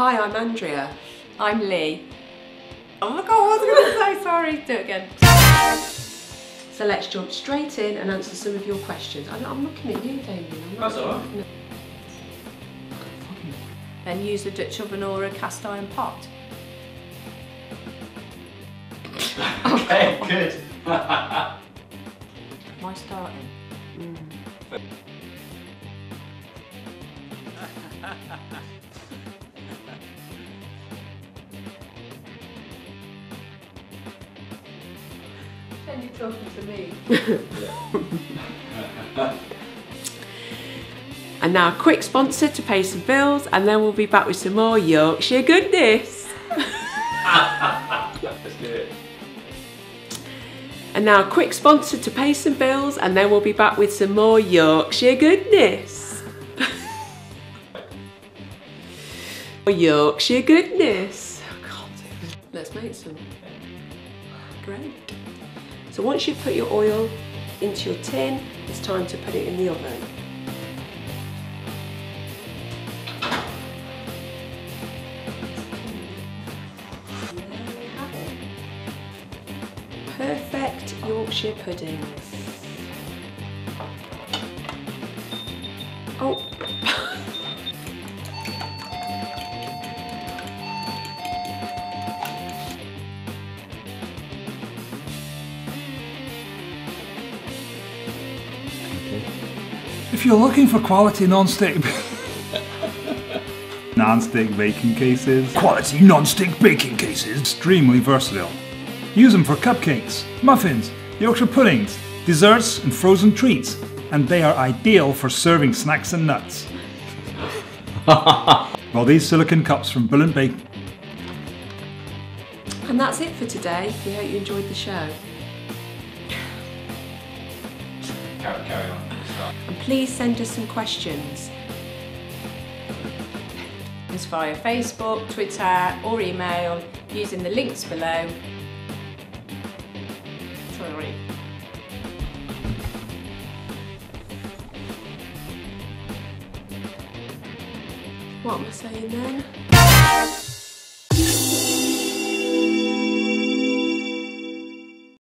Hi, I'm Andrea. I'm Lee. Oh my god, what was I going to say? Sorry, do it again. So let's jump straight in and answer some of your questions. I'm looking at you, Damien. That's alright. Then use a Dutch oven or a cast iron pot. Okay, good. Am I starting? Mm. Pretend you're talking to me. And now a quick sponsor to pay some bills, and then we'll be back with some more Yorkshire goodness. And now a quick sponsor to pay some bills, and then we'll be back with some more Yorkshire goodness. Yorkshire goodness. I can't do it. Let's make some. Great. So once you've put your oil into your tin, it's time to put it in the oven. Perfect Yorkshire puddings. Oh. If you're looking for quality non-stick non-stick baking cases, quality non-stick baking cases, extremely versatile. Use them for cupcakes, muffins, Yorkshire puddings, desserts and frozen treats, and they are ideal for serving snacks and nuts. Well, these silicone cups from Bull & Bake. And that's it for today. We hope you enjoyed the show. Carry on. And please send us some questions. It's via Facebook, Twitter or email using the links below. Sorry. What am I saying then?